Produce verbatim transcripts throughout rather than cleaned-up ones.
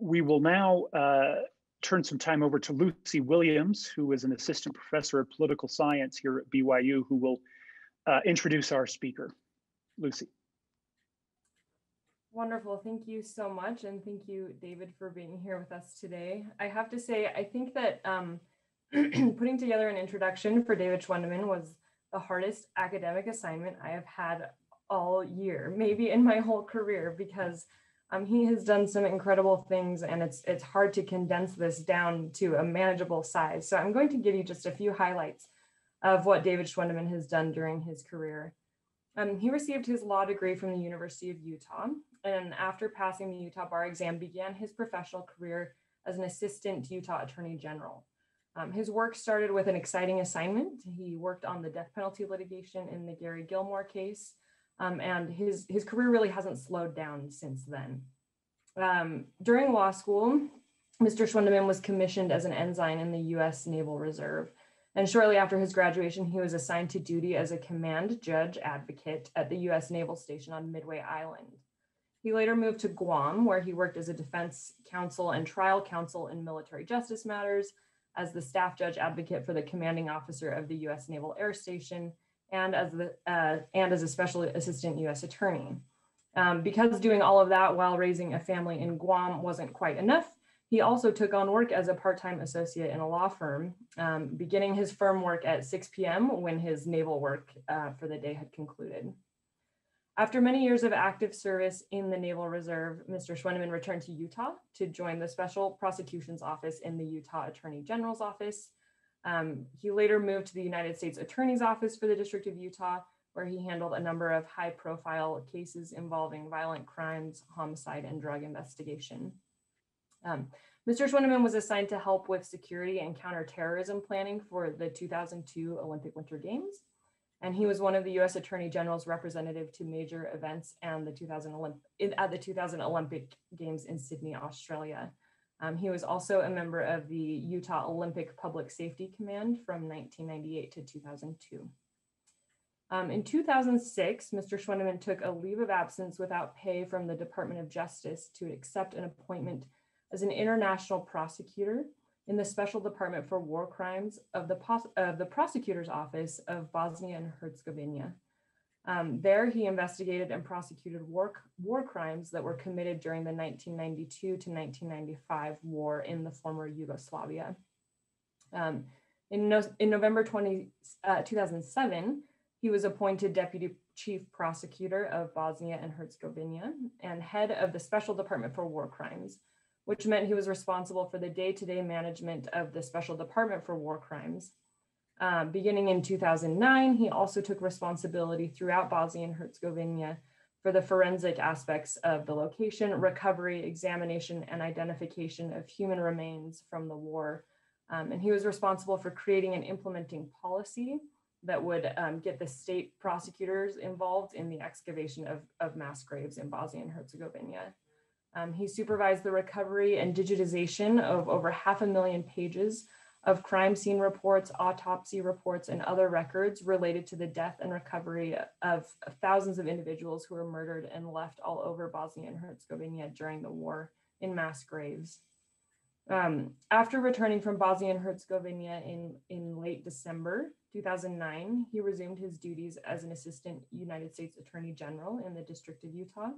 we will now uh, turn some time over to Lucy Williams, who is an assistant professor of political science here at B Y U, who will uh, introduce our speaker. Lucy. Wonderful. Thank you so much. And thank you, David, for being here with us today. I have to say, I think that um, putting together an introduction for David Schwendiman was the hardest academic assignment I have had all year, maybe in my whole career, because um, he has done some incredible things, and it's, it's hard to condense this down to a manageable size. So I'm going to give you just a few highlights of what David Schwendiman has done during his career. Um, he received his law degree from the University of Utah, and after passing the Utah bar exam, began his professional career as an assistant Utah Attorney General. Um, his work started with an exciting assignment. He worked on the death penalty litigation in the Gary Gilmore case, um, and his, his career really hasn't slowed down since then. Um, during law school, Mister Schwendiman was commissioned as an ensign in the U S Naval Reserve. And shortly after his graduation, he was assigned to duty as a command judge advocate at the U S Naval Station on Midway Island. He later moved to Guam, where he worked as a defense counsel and trial counsel in military justice matters, as the staff judge advocate for the commanding officer of the U S Naval Air Station, and as, the, uh, and as a special assistant U S attorney. Um, because doing all of that while raising a family in Guam wasn't quite enough, he also took on work as a part-time associate in a law firm, um, beginning his firm work at six p m when his naval work uh, for the day had concluded. After many years of active service in the Naval Reserve, Mister Schwendiman returned to Utah to join the Special Prosecution's Office in the Utah Attorney General's Office. Um, he later moved to the United States Attorney's Office for the District of Utah, where he handled a number of high-profile cases involving violent crimes, homicide, and drug investigation. Um, Mister Schwendiman was assigned to help with security and counterterrorism planning for the two thousand two Olympic Winter Games, and he was one of the U S Attorney General's representative to major events and the two thousand Olymp- at the two thousand Olympic Games in Sydney, Australia. Um, he was also a member of the Utah Olympic Public Safety Command from nineteen ninety-eight to two thousand two. Um, in two thousand six, Mister Schwendiman took a leave of absence without pay from the Department of Justice to accept an appointment as an international prosecutor in the Special Department for War Crimes of the, of the Prosecutor's Office of Bosnia and Herzegovina. Um, there, he investigated and prosecuted war, war crimes that were committed during the nineteen ninety-two to nineteen ninety-five war in the former Yugoslavia. Um, in, no, in November twenty, uh, two thousand seven, he was appointed Deputy Chief Prosecutor of Bosnia and Herzegovina and head of the Special Department for War Crimes, which meant he was responsible for the day-to-day management of the Special Department for War Crimes. Um, beginning in two thousand nine, he also took responsibility throughout Bosnia and Herzegovina for the forensic aspects of the location, recovery, examination, and identification of human remains from the war. Um, and he was responsible for creating and implementing policy that would um, get the state prosecutors involved in the excavation of, of mass graves in Bosnia and Herzegovina. Um, he supervised the recovery and digitization of over half a million pages of crime scene reports, autopsy reports, and other records related to the death and recovery of thousands of individuals who were murdered and left all over Bosnia and Herzegovina during the war in mass graves. Um, after returning from Bosnia and Herzegovina in, in late December two thousand nine, he resumed his duties as an assistant United States Attorney General in the District of Utah.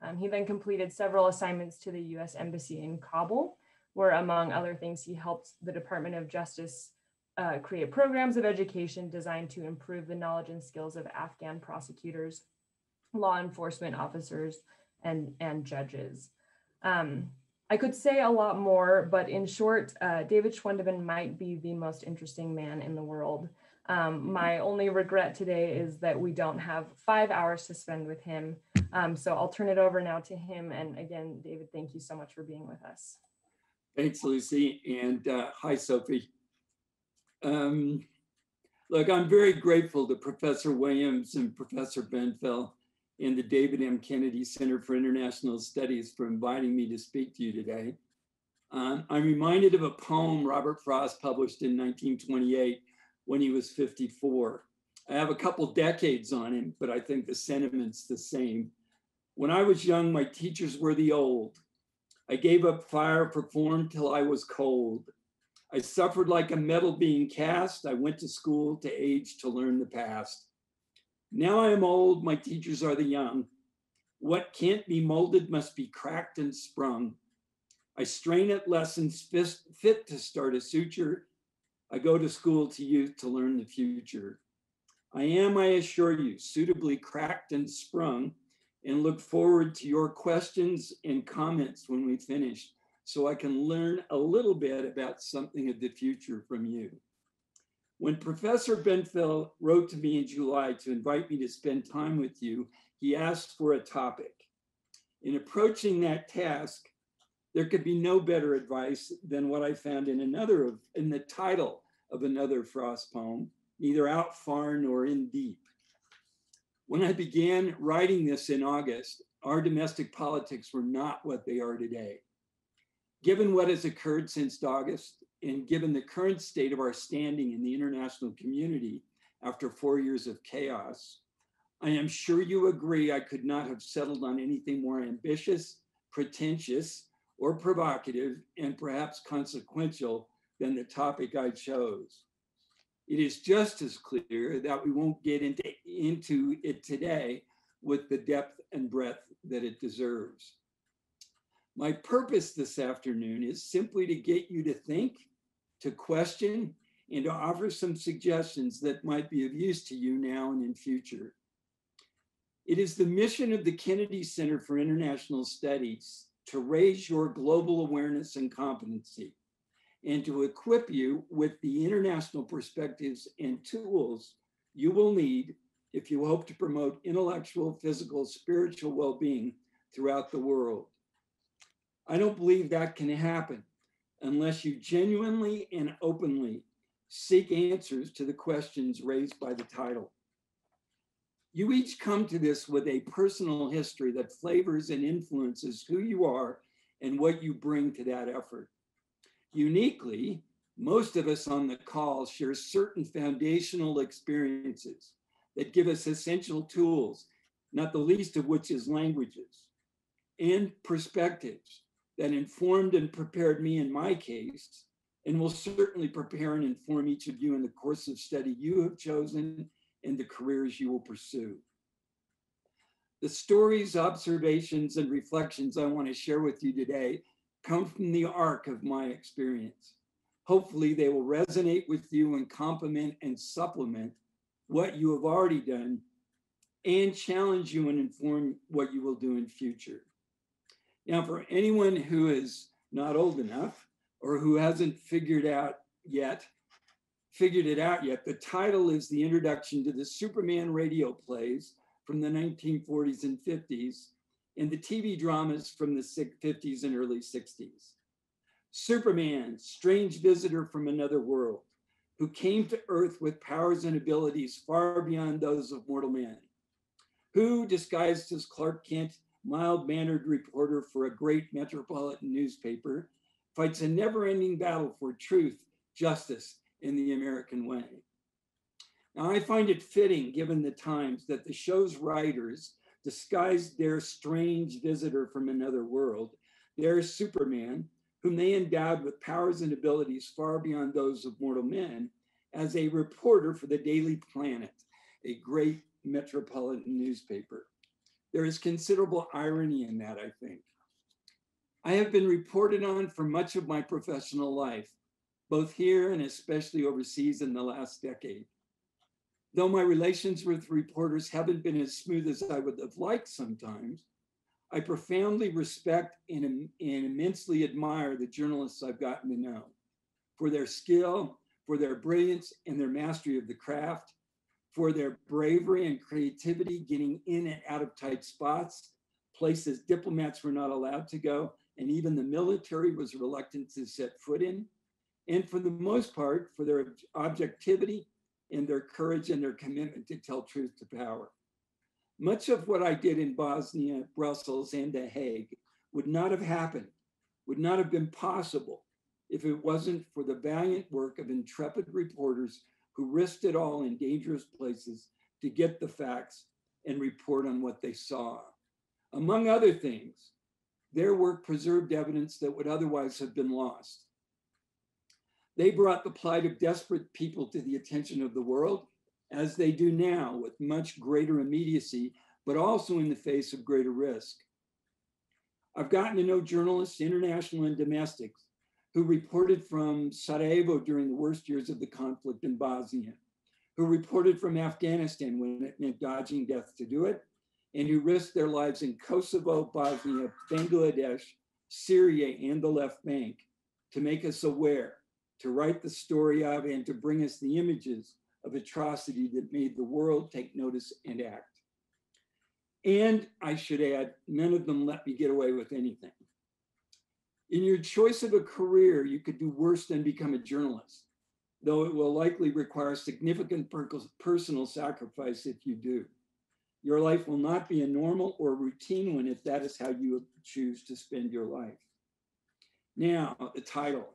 Um, he then completed several assignments to the U S Embassy in Kabul, where, among other things, he helped the Department of Justice uh, create programs of education designed to improve the knowledge and skills of Afghan prosecutors, law enforcement officers, and, and judges. Um, I could say a lot more, but in short, uh, David Schwendiman might be the most interesting man in the world. Um, my only regret today is that we don't have five hours to spend with him. Um, so I'll turn it over now to him. And again, David, thank you so much for being with us. Thanks, Lucy. And uh, hi, Sophie. Um, look, I'm very grateful to Professor Williams and Professor Benfell and the David M. Kennedy Center for International Studies for inviting me to speak to you today. Um, I'm reminded of a poem Robert Frost published in nineteen twenty-eight when he was fifty-four. I have a couple decades on him, but I think the sentiment's the same. When I was young, my teachers were the old. I gave up fire, performed till I was cold. I suffered like a metal being cast. I went to school to age to learn the past. Now I am old, my teachers are the young. What can't be molded must be cracked and sprung. I strain at lessons fit to start a suture. I go to school to youth to learn the future. I am, I assure you, suitably cracked and sprung, and look forward to your questions and comments when we finish, so I can learn a little bit about something of the future from you. When Professor Benfell wrote to me in July to invite me to spend time with you, he asked for a topic. In approaching that task, there could be no better advice than what I found in another of, in the title of another Frost poem, Neither Out Far Nor In Deep. When I began writing this in August, our domestic politics were not what they are today. Given what has occurred since August, and given the current state of our standing in the international community after four years of chaos, I am sure you agree I could not have settled on anything more ambitious, pretentious, or provocative, and perhaps consequential than the topic I chose. It is just as clear that we won't get into, into it today with the depth and breadth that it deserves. My purpose this afternoon is simply to get you to think, to question, and to offer some suggestions that might be of use to you now and in future. It is the mission of the Kennedy Center for International Studies to raise your global awareness and competency, and to equip you with the international perspectives and tools you will need if you hope to promote intellectual, physical, spiritual well-being throughout the world. I don't believe that can happen unless you genuinely and openly seek answers to the questions raised by the title. You each come to this with a personal history that flavors and influences who you are and what you bring to that effort. Uniquely, most of us on the call share certain foundational experiences that give us essential tools, not the least of which is languages and perspectives that informed and prepared me in my case, and will certainly prepare and inform each of you in the course of study you have chosen and the careers you will pursue. The stories, observations, and reflections I want to share with you today come from the arc of my experience. Hopefully they will resonate with you and complement and supplement what you have already done, and challenge you and inform what you will do in future. Now, for anyone who is not old enough or who hasn't figured out yet, figured it out yet, the title is the introduction to the Superman radio plays from the nineteen forties and fifties and the T V dramas from the fifties and early sixties. Superman, strange visitor from another world, who came to Earth with powers and abilities far beyond those of mortal man, who, disguised as Clark Kent, mild-mannered reporter for a great metropolitan newspaper, fights a never-ending battle for truth, justice, and the American way. Now, I find it fitting, given the times, that the show's writers disguised their strange visitor from another world, their Superman, whom they endowed with powers and abilities far beyond those of mortal men, as a reporter for the Daily Planet, a great metropolitan newspaper. There is considerable irony in that, I think. I have been reported on for much of my professional life, both here and especially overseas in the last decade. Though my relations with reporters haven't been as smooth as I would have liked sometimes, I profoundly respect and, and immensely admire the journalists I've gotten to know for their skill, for their brilliance and their mastery of the craft, for their bravery and creativity getting in and out of tight spots, places diplomats were not allowed to go, and even the military was reluctant to set foot in, and for the most part, for their objectivity and their courage and their commitment to tell truth to power. Much of what I did in Bosnia, Brussels, and The Hague would not have happened, would not have been possible if it wasn't for the valiant work of intrepid reporters who risked it all in dangerous places to get the facts and report on what they saw. Among other things, Their work preserved evidence that would otherwise have been lost. They brought the plight of desperate people to the attention of the world, as they do now, with much greater immediacy, but also in the face of greater risk. I've gotten to know journalists, international and domestic, who reported from Sarajevo during the worst years of the conflict in Bosnia, who reported from Afghanistan when it meant dodging death to do it, and who risked their lives in Kosovo, Bosnia, Bangladesh, Syria, and the Left Bank to make us aware, to write the story of, and to bring us the images of atrocity that made the world take notice and act. And I should add, none of them let me get away with anything. In your choice of a career, you could do worse than become a journalist, though it will likely require significant personal sacrifice if you do. Your life will not be a normal or routine one if that is how you choose to spend your life. Now, the title.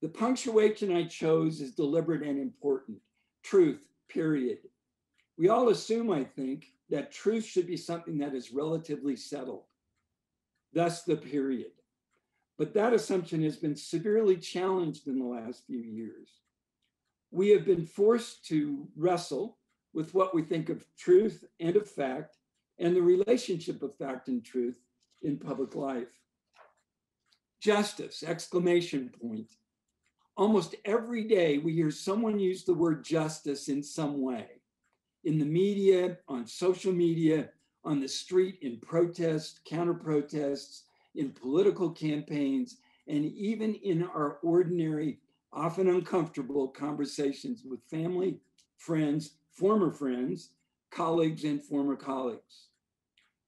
The punctuation I chose is deliberate and important. Truth, period. We all assume, I think, that truth should be something that is relatively settled, thus the period. But that assumption has been severely challenged in the last few years. We have been forced to wrestle with what we think of truth and of fact, and the relationship of fact and truth in public life. Justice, exclamation point. Almost every day we hear someone use the word justice in some way. In the media, on social media, on the street, in protests, counter-protests, in political campaigns, and even in our ordinary, often uncomfortable conversations with family, friends, former friends, colleagues, and former colleagues.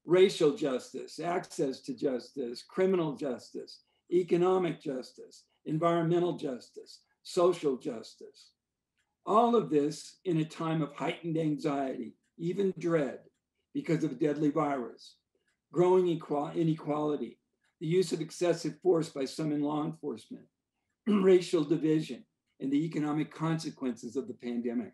Racial justice, access to justice, criminal justice, economic justice, environmental justice, social justice. All of this in a time of heightened anxiety, even dread, because of a deadly virus, growing inequality, the use of excessive force by some in law enforcement, racial division, and the economic consequences of the pandemic.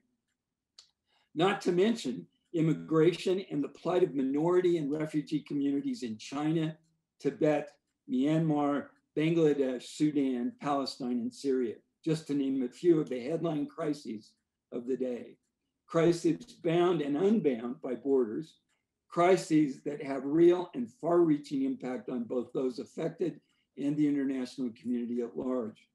Not to mention immigration and the plight of minority and refugee communities in China, Tibet, Myanmar, Bangladesh, Sudan, Palestine, and Syria, just to name a few of the headline crises of the day. Crises bound and unbound by borders, crises that have real and far-reaching impact on both those affected and the international community at large.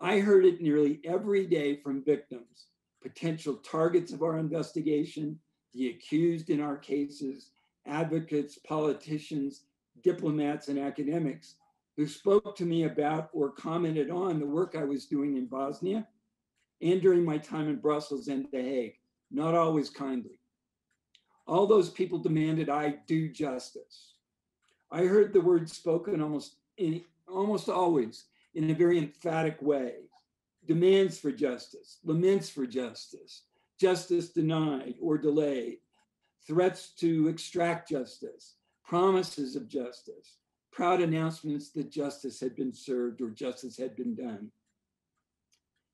I heard it nearly every day from victims, potential targets of our investigation, the accused in our cases, advocates, politicians, diplomats, and academics who spoke to me about or commented on the work I was doing in Bosnia and during my time in Brussels and The Hague, not always kindly. All those people demanded I do justice. I heard the word spoken almost, in, almost always in a very emphatic way. Demands for justice, laments for justice, justice denied or delayed, threats to extract justice, promises of justice, proud announcements that justice had been served or justice had been done.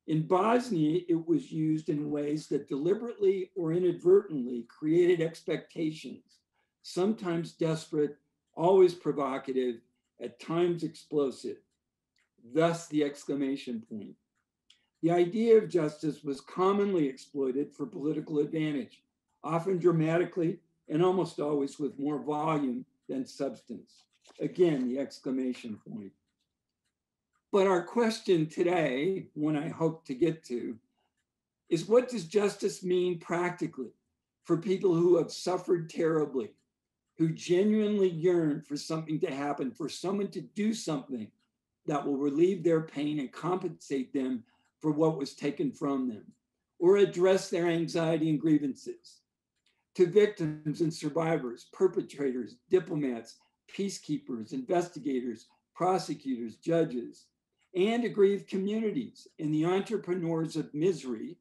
In Bosnia, it was used in ways that deliberately or inadvertently created expectations, sometimes desperate, always provocative, at times explosive, thus the exclamation point. The idea of justice was commonly exploited for political advantage, often dramatically and almost always with more volume than substance. Again, the exclamation point. But our question today, one I hope to get to, is what does justice mean practically for people who have suffered terribly, who genuinely yearn for something to happen, for someone to do something that will relieve their pain and compensate them for what was taken from them, or address their anxiety and grievances. To victims and survivors, perpetrators, diplomats, peacekeepers, investigators, prosecutors, judges, and aggrieved communities and the entrepreneurs of misery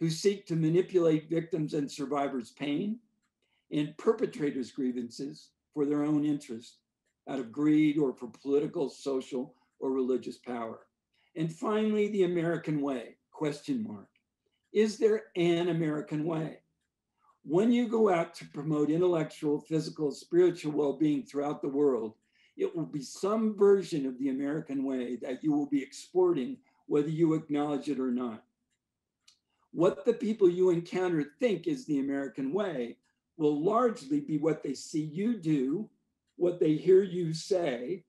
who seek to manipulate victims' and survivors' pain and perpetrators' grievances for their own interest out of greed or for political, social, or religious power. And finally, the American way, question mark. Is there an American way? When you go out to promote intellectual, physical, spiritual well-being throughout the world, it will be some version of the American way that you will be exporting, whether you acknowledge it or not. What the people you encounter think is the American way will largely be what they see you do, what they hear you say,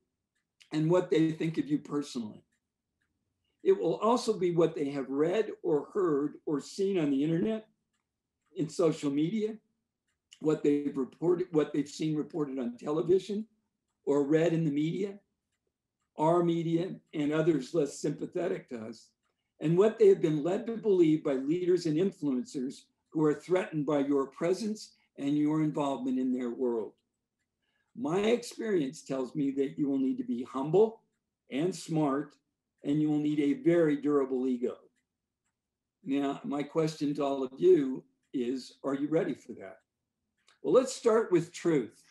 and what they think of you personally. It will also be what they have read or heard or seen on the internet, in social media, what they've reported, what they've seen reported on television or read in the media, our media, and others less sympathetic to us, and what they have been led to believe by leaders and influencers who are threatened by your presence and your involvement in their world. My experience tells me that you will need to be humble and smart, and you will need a very durable ego. Now, my question to all of you is, are you ready for that? Well, let's start with truth.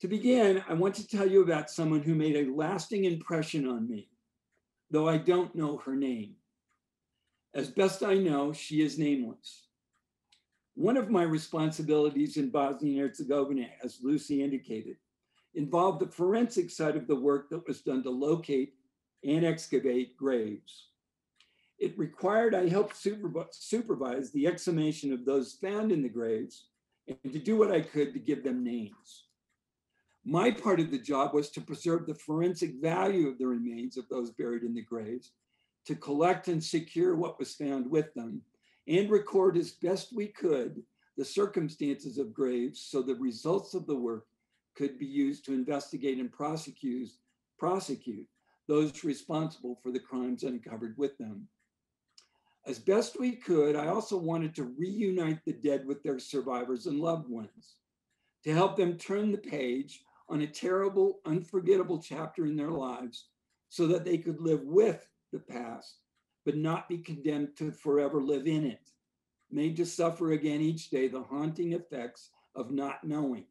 To begin, I want to tell you about someone who made a lasting impression on me, though I don't know her name. As best I know, she is nameless. One of my responsibilities in Bosnia and Herzegovina, as Lucy indicated, involved the forensic side of the work that was done to locate and excavate graves. It required I help supervise the exhumation of those found in the graves and to do what I could to give them names. My part of the job was to preserve the forensic value of the remains of those buried in the graves, to collect and secure what was found with them, and record as best we could the circumstances of graves so the results of the work could be used to investigate and prosecute, prosecute those responsible for the crimes uncovered with them. As best we could, I also wanted to reunite the dead with their survivors and loved ones, to help them turn the page on a terrible, unforgettable chapter in their lives so that they could live with the past, but not be condemned to forever live in it, made to suffer again each day the haunting effects of not knowing.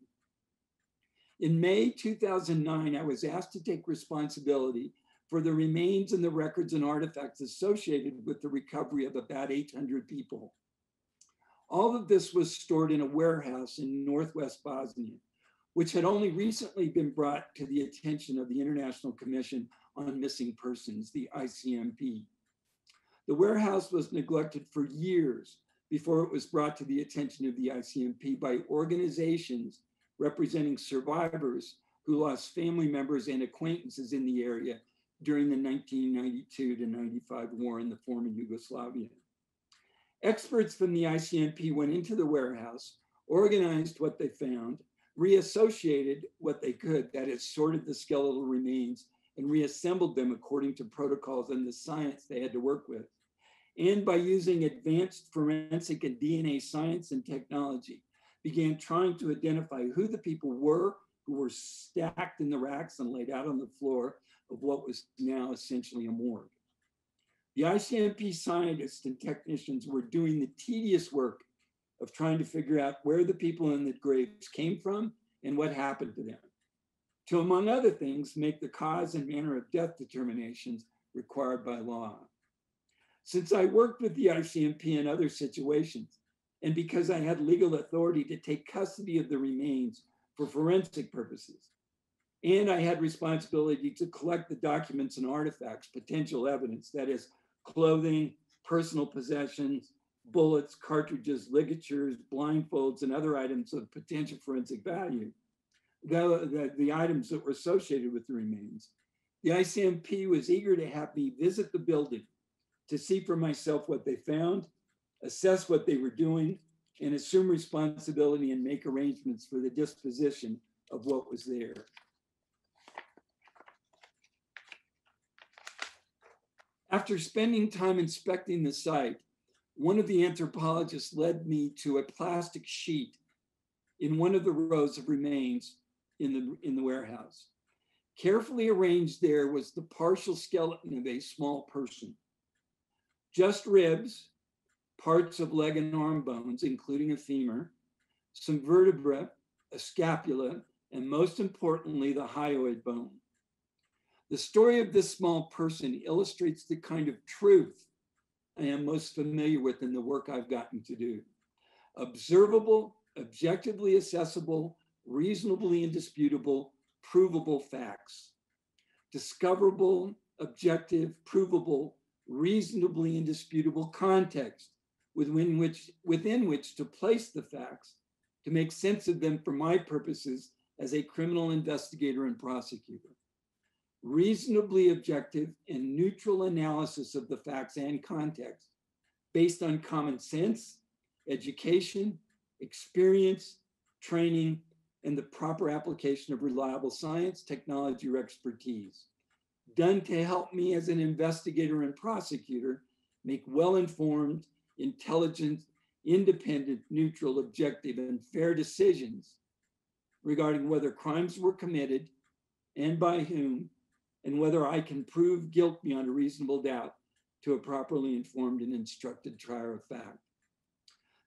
In May two thousand nine, I was asked to take responsibility for the remains and the records and artifacts associated with the recovery of about eight hundred people. All of this was stored in a warehouse in Northwest Bosnia, which had only recently been brought to the attention of the International Commission on Missing Persons, the I C M P. The warehouse was neglected for years before it was brought to the attention of the I C M P by organizations representing survivors who lost family members and acquaintances in the area during the nineteen ninety-two to ninety-five war in the former Yugoslavia. Experts from the I C M P went into the warehouse, organized what they found, reassociated what they could, that is, sorted the skeletal remains and reassembled them according to protocols and the science they had to work with. And by using advanced forensic and D N A science and technology, began trying to identify who the people were who were stacked in the racks and laid out on the floor of what was now essentially a morgue. The I C M P scientists and technicians were doing the tedious work of trying to figure out where the people in the graves came from and what happened to them, to, among other things, make the cause and manner of death determinations required by law. Since I worked with the I C M P in other situations, and because I had legal authority to take custody of the remains for forensic purposes, and I had responsibility to collect the documents and artifacts, potential evidence, that is, clothing, personal possessions, bullets, cartridges, ligatures, blindfolds, and other items of potential forensic value, the, the, the items that were associated with the remains. The I C M P was eager to have me visit the building to see for myself what they found, assess what they were doing, and assume responsibility and make arrangements for the disposition of what was there. After spending time inspecting the site, one of the anthropologists led me to a plastic sheet in one of the rows of remains in the, in the warehouse. Carefully arranged there was the partial skeleton of a small person, just ribs, parts of leg and arm bones, including a femur, some vertebrae, a scapula, and most importantly, the hyoid bone. The story of this small person illustrates the kind of truth I am most familiar with in the work I've gotten to do. Observable, objectively accessible, reasonably indisputable, provable facts, discoverable, objective, provable, reasonably indisputable context within which, within which to place the facts, to make sense of them for my purposes as a criminal investigator and prosecutor. Reasonably objective and neutral analysis of the facts and context based on common sense, education, experience, training, and the proper application of reliable science, technology, or expertise, done to help me as an investigator and prosecutor make well-informed, intelligent, independent, neutral, objective, and fair decisions regarding whether crimes were committed and by whom, and whether I can prove guilt beyond a reasonable doubt to a properly informed and instructed trier of fact.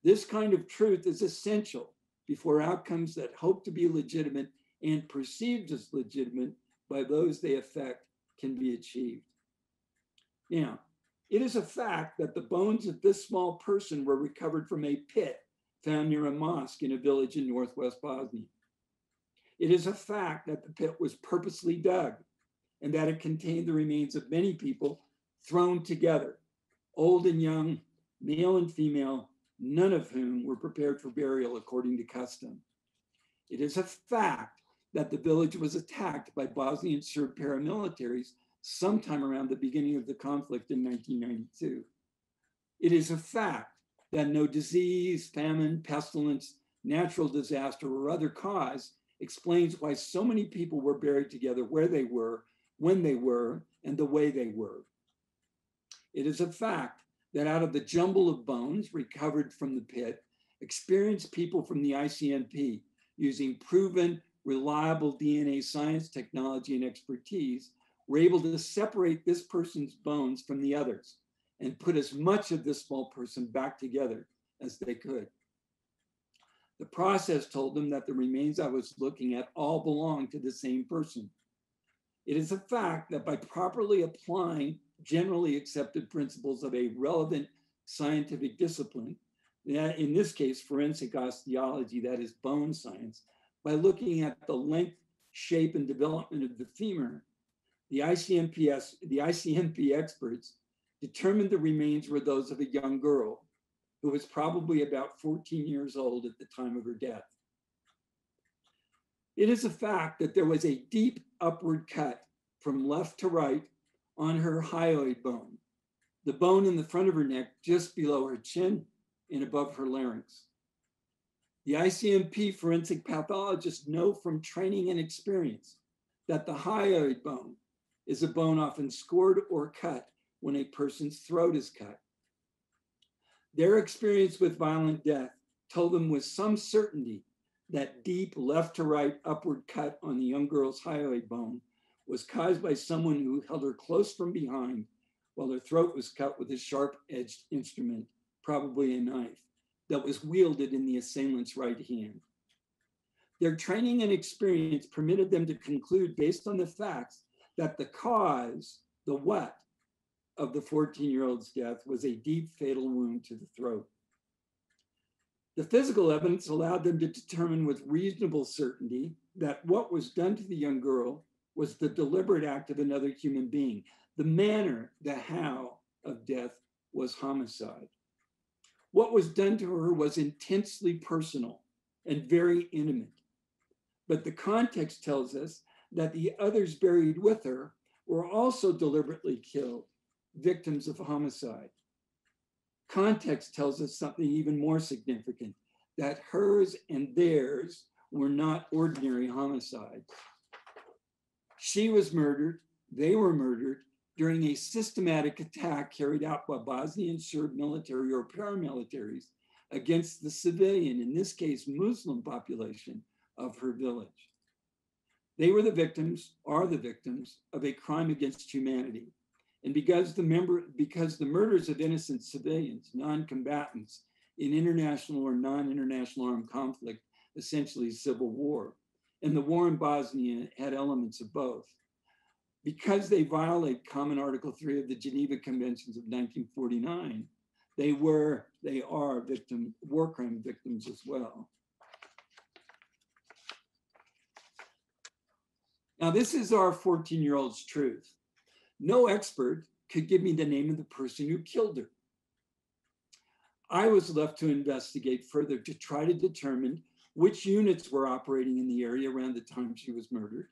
This kind of truth is essential before outcomes that hope to be legitimate and perceived as legitimate by those they affect can be achieved. Now, it is a fact that the bones of this small person were recovered from a pit found near a mosque in a village in northwest Bosnia. It is a fact that the pit was purposely dug and that it contained the remains of many people thrown together, old and young, male and female, none of whom were prepared for burial according to custom. It is a fact that the village was attacked by Bosnian Serb paramilitaries sometime around the beginning of the conflict in nineteen ninety-two. It is a fact that no disease, famine, pestilence, natural disaster, or other cause explains why so many people were buried together, where they were, when they were, and the way they were. It is a fact that out of the jumble of bones recovered from the pit, experienced people from the I C M P, using proven, reliable D N A science, technology, and expertise, were able to separate this person's bones from the others and put as much of this small person back together as they could. The process told them that the remains I was looking at all belonged to the same person. It is a fact that by properly applying generally accepted principles of a relevant scientific discipline, in this case, forensic osteology, that is bone science, by looking at the length, shape, and development of the femur, the I C M P, the I C M P experts determined the remains were those of a young girl who was probably about fourteen years old at the time of her death. It is a fact that there was a deep upward cut from left to right on her hyoid bone, the bone in the front of her neck just below her chin and above her larynx. The I C M P forensic pathologists know from training and experience that the hyoid bone is a bone often scored or cut when a person's throat is cut. Their experience with violent death told them with some certainty that deep left to right upward cut on the young girl's hyoid bone was caused by someone who held her close from behind while her throat was cut with a sharp-edged instrument, probably a knife, that was wielded in the assailant's right hand. Their training and experience permitted them to conclude based on the facts that the cause, the what, of the fourteen-year-old's death was a deep fatal wound to the throat. The physical evidence allowed them to determine with reasonable certainty that what was done to the young girl was the deliberate act of another human being. The manner, the how of death was homicide. What was done to her was intensely personal and very intimate. But the context tells us that the others buried with her were also deliberately killed, victims of homicide. Context tells us something even more significant, that hers and theirs were not ordinary homicides. She was murdered, they were murdered during a systematic attack carried out by Bosnian Serb military or paramilitaries against the civilian, in this case, Muslim population of her village. They were the victims, are the victims, of a crime against humanity. And because the, member, because the murders of innocent civilians, non-combatants in international or non-international armed conflict, essentially civil war, and the war in Bosnia had elements of both. Because they violate common Article three of the Geneva Conventions of nineteen forty-nine, they were, they are victim, war crime victims as well. Now, this is our fourteen-year-old's truth. No expert could give me the name of the person who killed her. I was left to investigate further to try to determine which units were operating in the area around the time she was murdered,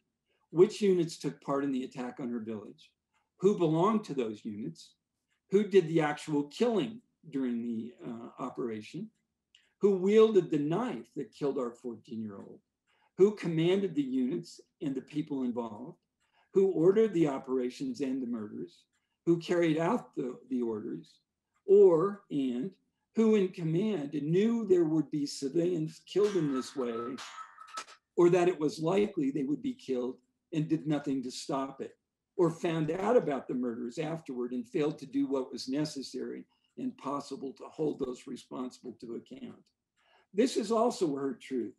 which units took part in the attack on her village, who belonged to those units, who did the actual killing during the uh, operation, who wielded the knife that killed our fourteen-year-old, who commanded the units and the people involved, who ordered the operations and the murders, who carried out the, the orders, or, and, who in command knew there would be civilians killed in this way, or that it was likely they would be killed and did nothing to stop it, or found out about the murders afterward and failed to do what was necessary and possible to hold those responsible to account. This is also her truth,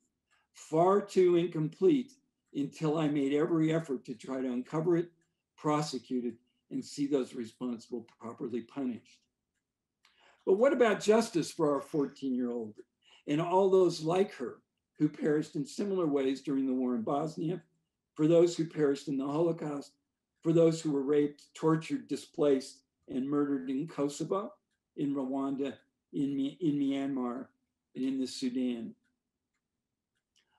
far too incomplete until I made every effort to try to uncover it, prosecute it, and see those responsible properly punished. But what about justice for our fourteen-year-old and all those like her who perished in similar ways during the war in Bosnia, for those who perished in the Holocaust, for those who were raped, tortured, displaced, and murdered in Kosovo, in Rwanda, in, in Myanmar, and in the Sudan?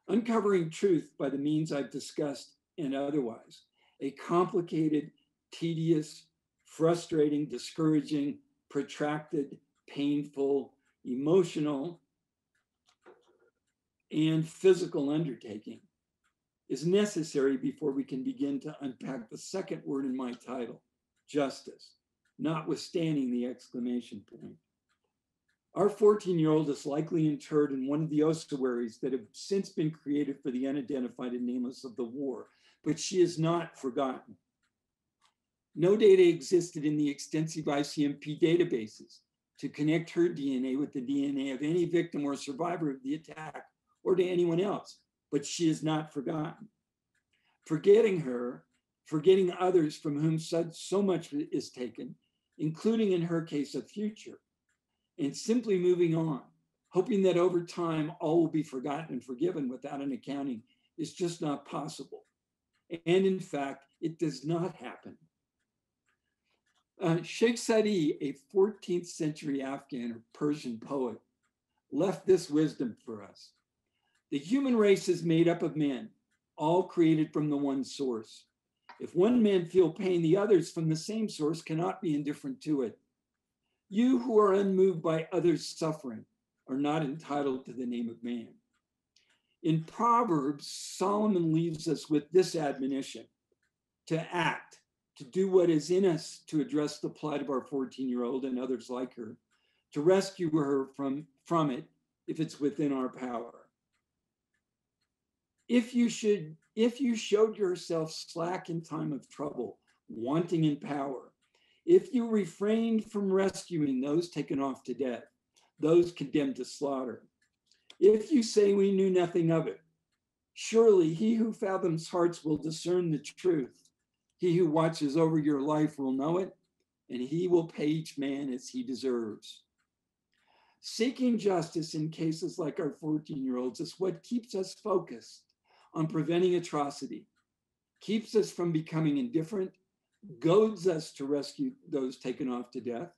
Uncovering truth by the means I've discussed and otherwise, a complicated, tedious, frustrating, discouraging, protracted, painful, emotional, and physical undertaking is necessary before we can begin to unpack the second word in my title, justice, notwithstanding the exclamation point. Our fourteen-year-old is likely interred in one of the ossuaries that have since been created for the unidentified and nameless of the war, but she is not forgotten. No data existed in the extensive I C M P databases to connect her D N A with the D N A of any victim or survivor of the attack or to anyone else, but she is not forgotten. Forgetting her, forgetting others from whom such, so much is taken, including in her case a future, and simply moving on, hoping that over time all will be forgotten and forgiven without an accounting, is just not possible. And in fact, it does not happen. Uh, Sheikh Sadi, a fourteenth century Afghan or Persian poet, left this wisdom for us. The human race is made up of men, all created from the one source. If one man feel pain, the others from the same source cannot be indifferent to it. You who are unmoved by others' suffering are not entitled to the name of man. In Proverbs, Solomon leaves us with this admonition: to act, to do what is in us to address the plight of our fourteen-year-old and others like her, to rescue her from, from it if it's within our power. If you, should, if you showed yourself slack in time of trouble, wanting in power, if you refrained from rescuing those taken off to death, those condemned to slaughter, if you say we knew nothing of it, surely he who fathoms hearts will discern the truth. He who watches over your life will know it, and he will pay each man as he deserves. Seeking justice in cases like our fourteen-year-olds is what keeps us focused on preventing atrocity, keeps us from becoming indifferent, goads us to rescue those taken off to death,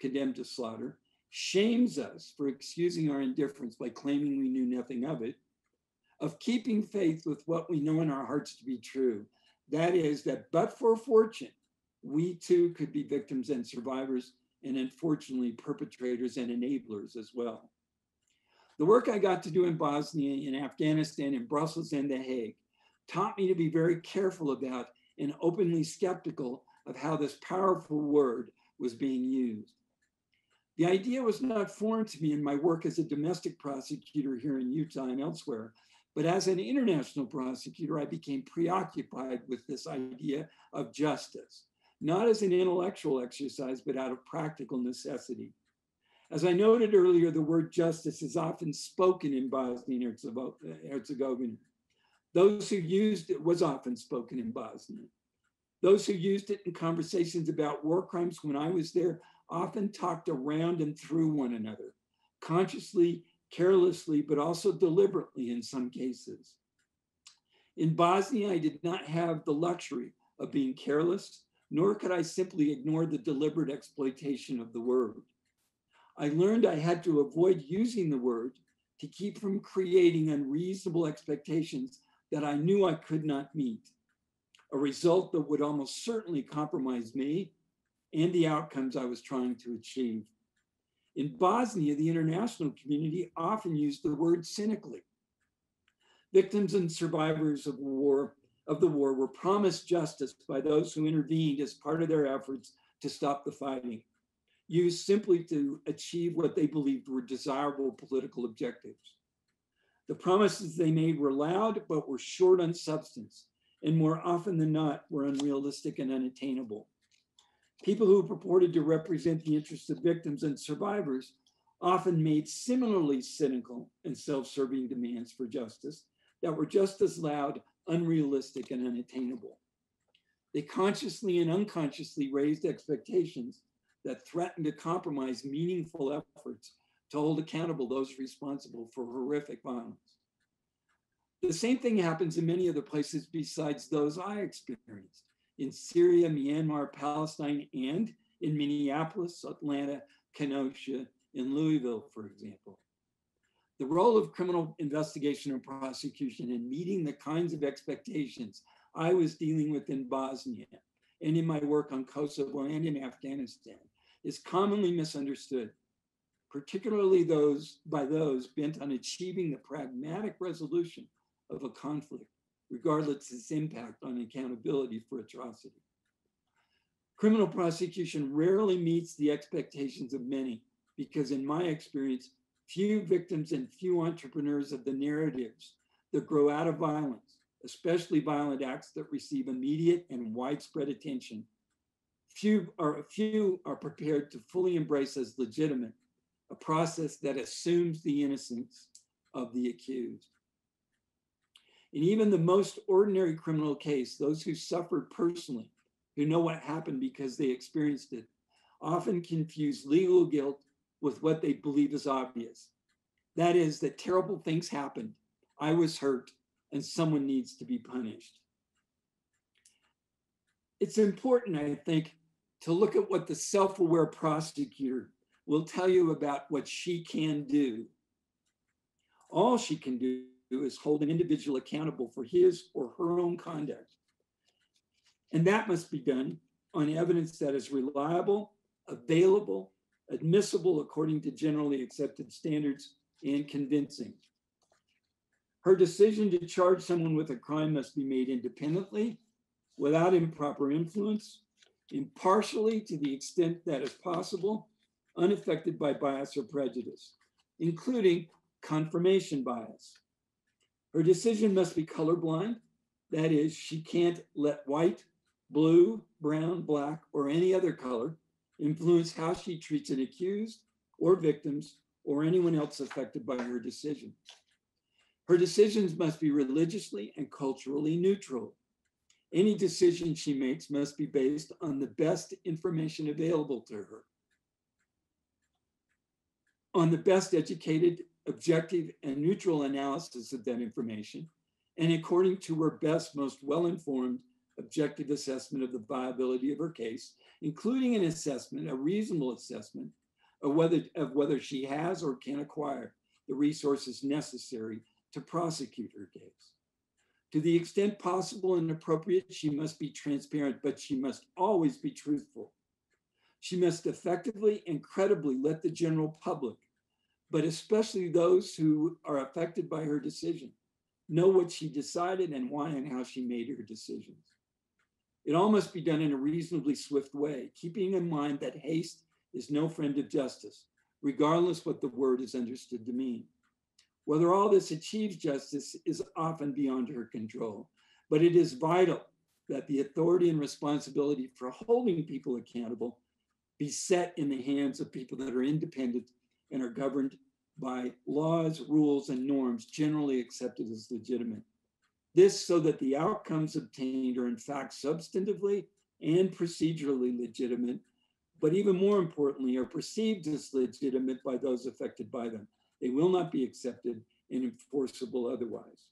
condemned to slaughter, shames us for excusing our indifference by claiming we knew nothing of it, of keeping faith with what we know in our hearts to be true. That is, that but for fortune, we too could be victims and survivors, and unfortunately perpetrators and enablers as well. The work I got to do in Bosnia, in Afghanistan, in Brussels, and The Hague taught me to be very careful about and openly skeptical of how this powerful word was being used. The idea was not foreign to me in my work as a domestic prosecutor here in Utah and elsewhere, but as an international prosecutor, I became preoccupied with this idea of justice, not as an intellectual exercise, but out of practical necessity. As I noted earlier, the word justice is often spoken in Bosnia and Herzegovina. Those who used it was often spoken in Bosnia. Those who used it in conversations about war crimes when I was there often talked around and through one another, consciously, carelessly, but also deliberately in some cases. In Bosnia, I did not have the luxury of being careless, nor could I simply ignore the deliberate exploitation of the word. I learned I had to avoid using the word to keep from creating unreasonable expectations that I knew I could not meet, a result that would almost certainly compromise me and the outcomes I was trying to achieve. In Bosnia, the international community often used the word cynically. Victims and survivors of war, of the war were promised justice by those who intervened as part of their efforts to stop the fighting, used simply to achieve what they believed were desirable political objectives. The promises they made were loud, but were short on substance, and more often than not were unrealistic and unattainable. People who purported to represent the interests of victims and survivors often made similarly cynical and self-serving demands for justice that were just as loud, unrealistic, and unattainable. They consciously and unconsciously raised expectations that threatened to compromise meaningful efforts to hold accountable those responsible for horrific violence. The same thing happens in many other places besides those I experienced, in Syria, Myanmar, Palestine, and in Minneapolis, Atlanta, Kenosha, and Louisville, for example. The role of criminal investigation and prosecution in meeting the kinds of expectations I was dealing with in Bosnia and in my work on Kosovo and in Afghanistan is commonly misunderstood, particularly those by those bent on achieving the pragmatic resolution of a conflict, regardless of its impact on accountability for atrocity. Criminal prosecution rarely meets the expectations of many, because in my experience, few victims and few entrepreneurs of the narratives that grow out of violence, especially violent acts that receive immediate and widespread attention, few are, few are prepared to fully embrace as legitimate a process that assumes the innocence of the accused. In even the most ordinary criminal case, those who suffered personally, who know what happened because they experienced it, often confuse legal guilt with what they believe is obvious. That is, that terrible things happened, I was hurt, and someone needs to be punished. It's important, I think, to look at what the self-aware prosecutor will tell you about what she can do. All she can do is hold an individual accountable for his or her own conduct. And that must be done on evidence that is reliable, available, admissible according to generally accepted standards, and convincing. Her decision to charge someone with a crime must be made independently, without improper influence, impartially to the extent that is possible, unaffected by bias or prejudice, including confirmation bias. Her decision must be colorblind. That is, she can't let white, blue, brown, black, or any other color influence how she treats an accused or victims or anyone else affected by her decision. Her decisions must be religiously and culturally neutral. Any decision she makes must be based on the best information available to her, on the best educated, objective, and neutral analysis of that information, and according to her best, most well-informed, objective assessment of the viability of her case, including an assessment, a reasonable assessment, of whether, of whether she has or can acquire the resources necessary to prosecute her case. To the extent possible and appropriate, she must be transparent, but she must always be truthful. She must effectively and credibly let the general public, but especially those who are affected by her decision, know what she decided and why and how she made her decisions. It all must be done in a reasonably swift way, keeping in mind that haste is no friend of justice, regardless what the word is understood to mean. Whether all this achieves justice is often beyond her control, but it is vital that the authority and responsibility for holding people accountable be set in the hands of people that are independent and are governed by laws, rules, and norms generally accepted as legitimate. This so that the outcomes obtained are in fact substantively and procedurally legitimate, but even more importantly, are perceived as legitimate by those affected by them. They will not be accepted and enforceable otherwise.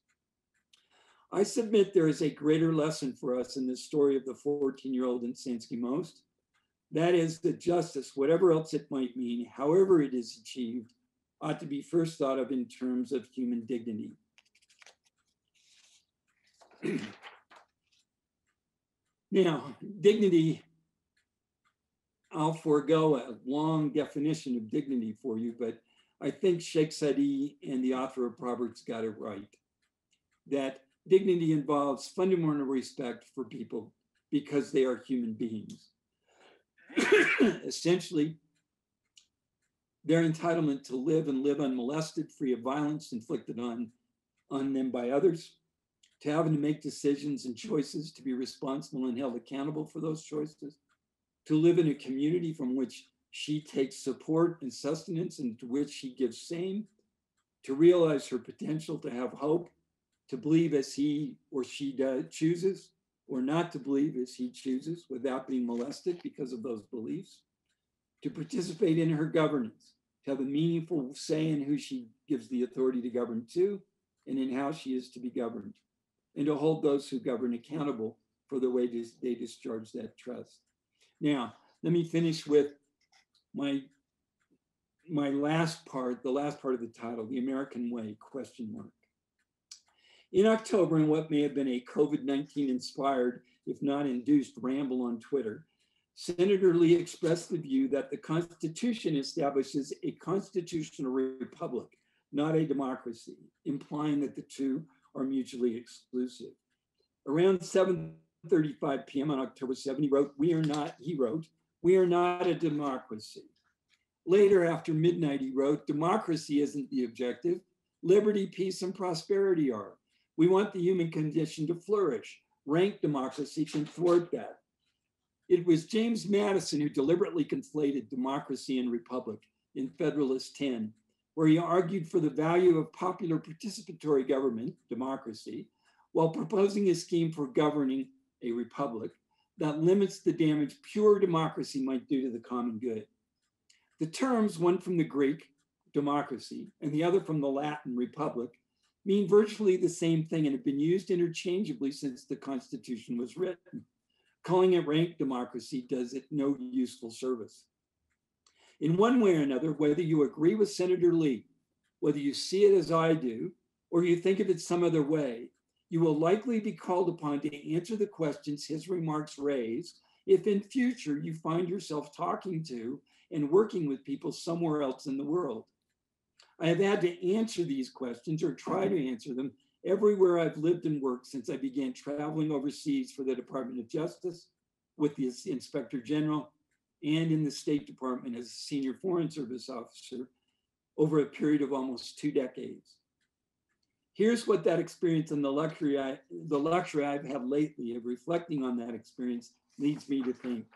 I submit there is a greater lesson for us in this story of the fourteen-year-old in Sansky Most. That is that justice, whatever else it might mean, however it is achieved, ought to be first thought of in terms of human dignity. Now, dignity, I'll forego a long definition of dignity for you, but I think Sheikh Sadi and the author of Proverbs got it right, that dignity involves fundamental respect for people because they are human beings. Essentially, their entitlement to live and live unmolested, free of violence inflicted on, on them by others, to have and to make decisions and choices, to be responsible and held accountable for those choices, to live in a community from which she takes support and sustenance and to which she gives same, to realize her potential, to have hope, to believe as he or she does, chooses, or not to believe as he chooses without being molested because of those beliefs, to participate in her governance, to have a meaningful say in who she gives the authority to govern to and in how she is to be governed, and to hold those who govern accountable for the way they discharge that trust. Now, let me finish with my, my last part, the last part of the title, The American Way, question mark. In October, in what may have been a COVID nineteen inspired, if not induced, ramble on Twitter, Senator Lee expressed the view that the Constitution establishes a constitutional republic, not a democracy, implying that the two are mutually exclusive. Around seven thirty-five p m on October seventh, he wrote, we are not, he wrote, we are not a democracy. Later, after midnight, he wrote, democracy isn't the objective. Liberty, peace, and prosperity are. We want the human condition to flourish. Rank democracy can thwart that. It was James Madison who deliberately conflated democracy and republic in Federalist ten, where he argued for the value of popular participatory government, democracy, while proposing a scheme for governing a republic that limits the damage pure democracy might do to the common good. The terms, one from the Greek, democracy, and the other from the Latin, republic, mean virtually the same thing and have been used interchangeably since the Constitution was written. Calling it rank democracy does it no useful service. In one way or another, whether you agree with Senator Lee, whether you see it as I do, or you think of it some other way, you will likely be called upon to answer the questions his remarks raise if in future you find yourself talking to and working with people somewhere else in the world. I have had to answer these questions or try to answer them everywhere I've lived and worked since I began traveling overseas for the Department of Justice, with the Inspector General, and in the State Department as a senior Foreign Service officer over a period of almost two decades. Here's what that experience and the luxury, I, the luxury I've had lately of reflecting on that experience leads me to think.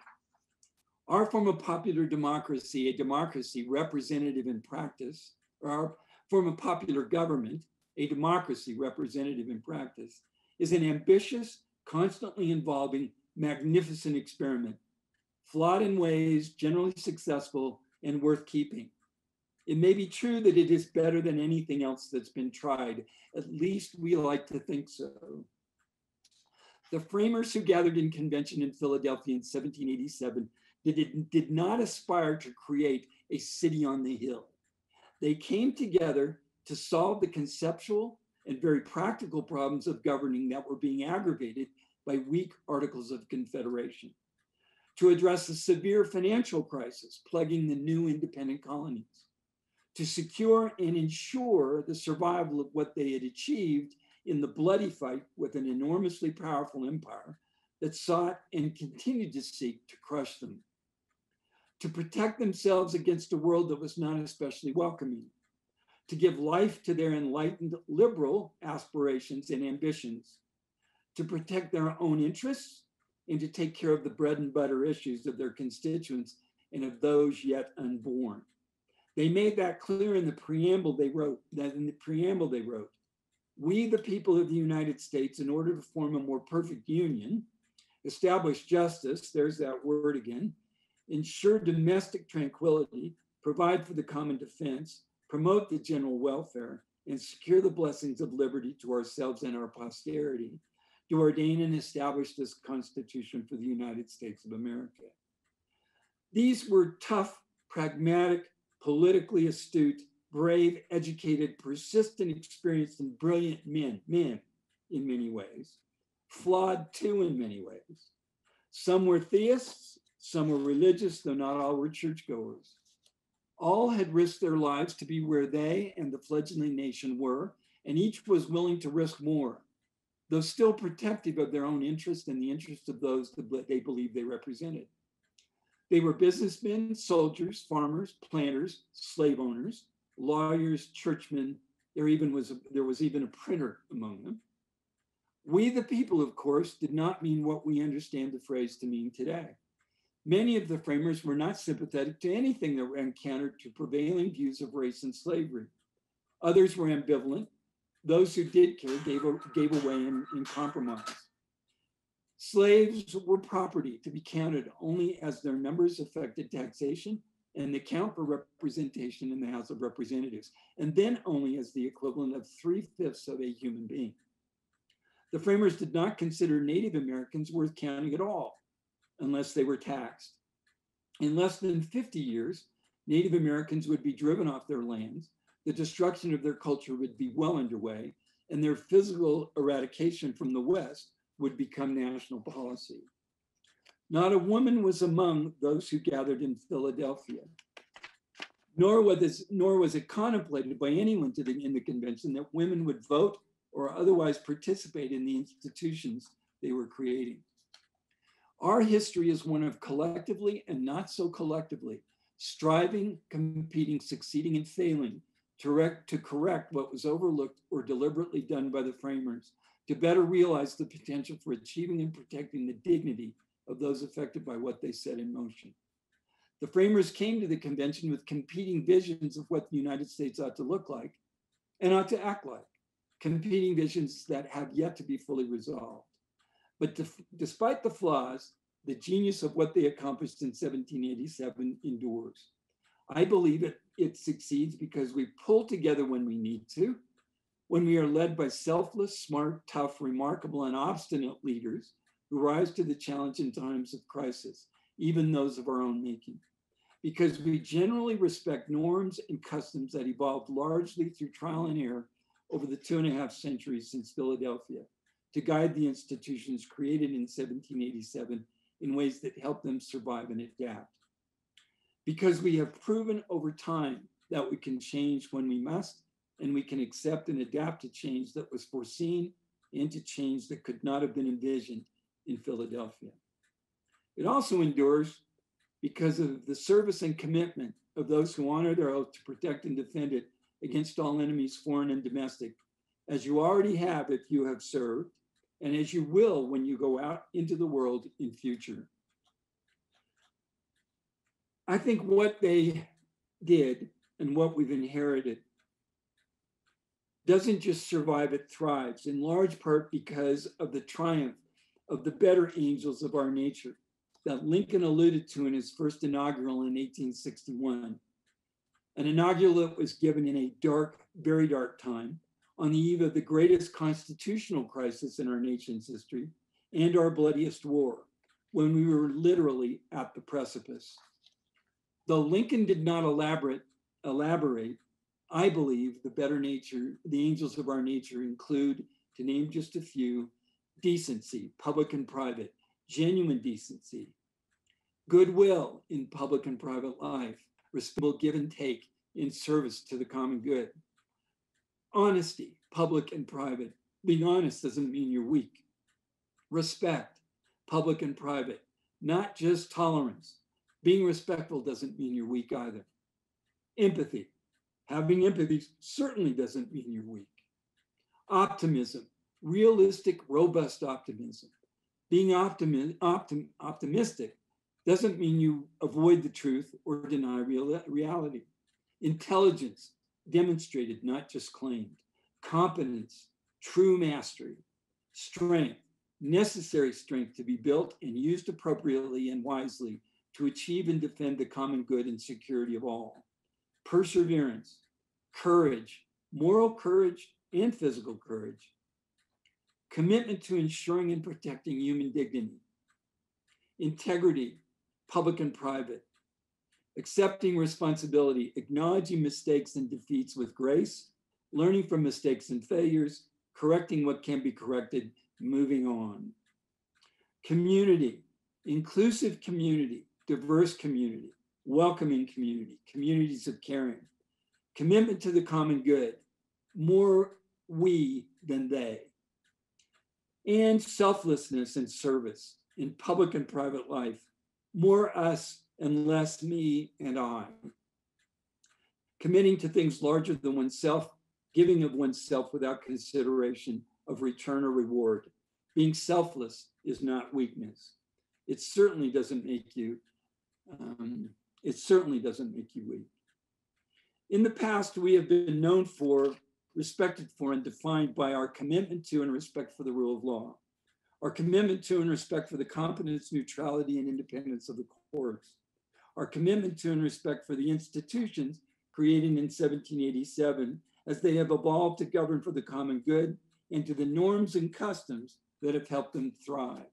Our form of popular democracy, a democracy representative in practice, our form of popular government, a democracy representative in practice, is an ambitious, constantly evolving, magnificent experiment, flawed in ways, generally successful, and worth keeping. It may be true that it is better than anything else that's been tried. At least we like to think so. The framers who gathered in convention in Philadelphia in seventeen eighty-seven did, did not aspire to create a city on the hill. They came together to solve the conceptual and very practical problems of governing that were being aggravated by weak Articles of Confederation, to address the severe financial crisis plaguing the new independent colonies, to secure and ensure the survival of what they had achieved in the bloody fight with an enormously powerful empire that sought and continued to seek to crush them, to protect themselves against a world that was not especially welcoming, to give life to their enlightened liberal aspirations and ambitions, to protect their own interests, and to take care of the bread and butter issues of their constituents and of those yet unborn. They made that clear in the preamble they wrote, that in the preamble they wrote, we, the people of the United States, in order to form a more perfect union, establish justice, there's that word again, ensure domestic tranquility, provide for the common defense, promote the general welfare, and secure the blessings of liberty to ourselves and our posterity, to ordain and establish this Constitution for the United States of America. These were tough, pragmatic, politically astute, brave, educated, persistent, experienced, and brilliant men, men in many ways, flawed too in many ways. Some were theists, some were religious, though not all were churchgoers. All had risked their lives to be where they and the fledgling nation were, and each was willing to risk more, though still protective of their own interest and the interest of those that they believed they represented. They were businessmen, soldiers, farmers, planters, slave owners, lawyers, churchmen. There even was a, there was even a printer among them. We the people, of course, did not mean what we understand the phrase to mean today. Many of the framers were not sympathetic to anything that ran counter to prevailing views of race and slavery. Others were ambivalent. Those who did care gave, gave away in, in compromise. Slaves were property to be counted only as their numbers affected taxation and the count for representation in the House of Representatives, and then only as the equivalent of three-fifths of a human being. The framers did not consider Native Americans worth counting at all, unless they were taxed. In less than fifty years, Native Americans would be driven off their lands, the destruction of their culture would be well underway, and their physical eradication from the West would become national policy. Not a woman was among those who gathered in Philadelphia, nor was this, nor was it contemplated by anyone to the, in the convention that women would vote or otherwise participate in the institutions they were creating. Our history is one of collectively and not so collectively, striving, competing, succeeding, and failing to, rec- to correct what was overlooked or deliberately done by the framers, to better realize the potential for achieving and protecting the dignity of those affected by what they set in motion. The framers came to the convention with competing visions of what the United States ought to look like and ought to act like, competing visions that have yet to be fully resolved. But to, despite the flaws, the genius of what they accomplished in seventeen eighty-seven endures. I believe it, it succeeds because we pull together when we need to, when we are led by selfless, smart, tough, remarkable, and obstinate leaders who rise to the challenge in times of crisis, even those of our own making. Because we generally respect norms and customs that evolved largely through trial and error over the two and a half centuries since Philadelphia, to guide the institutions created in seventeen eighty-seven in ways that help them survive and adapt. Because we have proven over time that we can change when we must, and we can accept and adapt to change that was foreseen and to change that could not have been envisioned in Philadelphia. It also endures because of the service and commitment of those who honor their oath to protect and defend it against all enemies, foreign and domestic, as you already have if you have served, and as you will when you go out into the world in future. I think what they did and what we've inherited doesn't just survive, it thrives, in large part because of the triumph of the better angels of our nature that Lincoln alluded to in his first inaugural in eighteen sixty-one. An inaugural that was given in a dark, very dark time, on the eve of the greatest constitutional crisis in our nation's history and our bloodiest war, when we were literally at the precipice. Though Lincoln did not elaborate, elaborate, I believe the better nature, the angels of our nature include, to name just a few, decency, public and private, genuine decency, goodwill in public and private life, respectful give and take in service to the common good, honesty, public and private. Being honest doesn't mean you're weak. Respect, public and private, not just tolerance. Being respectful doesn't mean you're weak either. Empathy, having empathy certainly doesn't mean you're weak. Optimism, realistic, robust optimism. Being optimi- optim- optimistic doesn't mean you avoid the truth or deny real- reality. Intelligence, demonstrated, not just claimed. Competence, true mastery. Strength, necessary strength to be built and used appropriately and wisely to achieve and defend the common good and security of all. Perseverance, courage, moral courage and physical courage, commitment to ensuring and protecting human dignity, integrity, public and private, accepting responsibility, acknowledging mistakes and defeats with grace, learning from mistakes and failures, correcting what can be corrected, moving on. Community, inclusive community, diverse community, welcoming community, communities of caring, commitment to the common good, more we than they, and selflessness and service in public and private life, more us and less me and I. Committing to things larger than oneself, giving of oneself without consideration of return or reward. Being selfless is not weakness. It certainly doesn't make you, um, it certainly doesn't make you weak. In the past, we have been known for, respected for, and defined by our commitment to and respect for the rule of law, our commitment to and respect for the competence, neutrality, and independence of the courts, our commitment to and respect for the institutions created in seventeen eighty-seven as they have evolved to govern for the common good and to the norms and customs that have helped them thrive,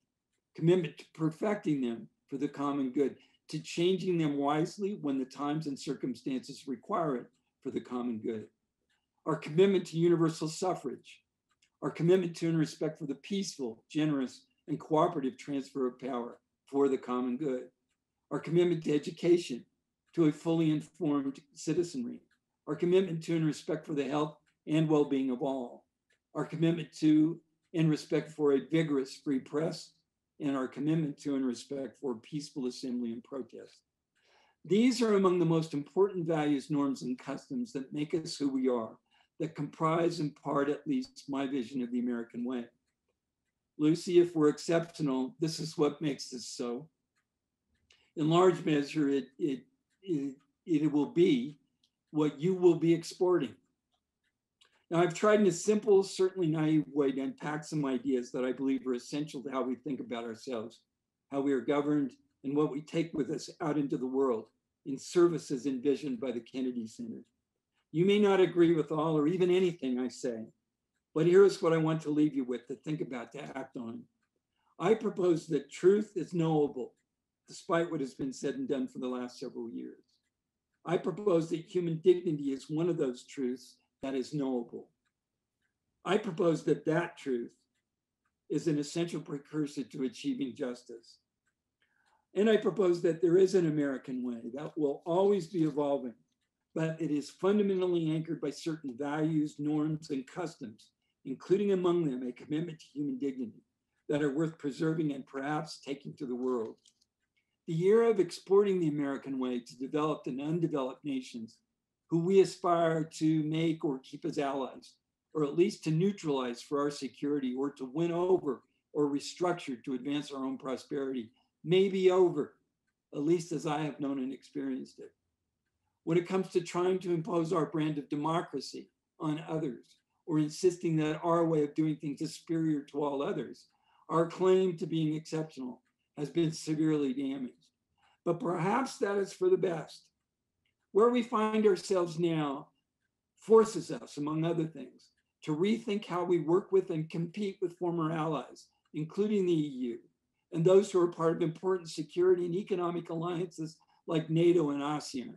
commitment to perfecting them for the common good, to changing them wisely when the times and circumstances require it for the common good, our commitment to universal suffrage, our commitment to and respect for the peaceful, generous, and cooperative transfer of power for the common good, our commitment to education, to a fully informed citizenry, our commitment to and respect for the health and well-being of all, our commitment to and respect for a vigorous free press, and our commitment to and respect for peaceful assembly and protest. These are among the most important values, norms, and customs that make us who we are, that comprise in part at least my vision of the American way. Lucy, if we're exceptional, this is what makes us so. In large measure, it, it, it, it will be what you will be exporting. Now, I've tried in a simple, certainly naive way to unpack some ideas that I believe are essential to how we think about ourselves, how we are governed, and what we take with us out into the world in services envisioned by the Kennedy Center. You may not agree with all or even anything I say, but here is what I want to leave you with to think about, to act on. I propose that truth is knowable, despite what has been said and done for the last several years. I propose that human dignity is one of those truths that is knowable. I propose that that truth is an essential precursor to achieving justice. And I propose that there is an American way that will always be evolving, but it is fundamentally anchored by certain values, norms, and customs, including among them a commitment to human dignity that are worth preserving and perhaps taking to the world. The era of exporting the American way to developed and undeveloped nations who we aspire to make or keep as allies, or at least to neutralize for our security or to win over or restructure to advance our own prosperity, may be over, at least as I have known and experienced it. When it comes to trying to impose our brand of democracy on others, or insisting that our way of doing things is superior to all others, our claim to being exceptional has been severely damaged. But perhaps that is for the best. Where we find ourselves now forces us, among other things, to rethink how we work with and compete with former allies, including the E U, and those who are part of important security and economic alliances like NATO and ASEAN,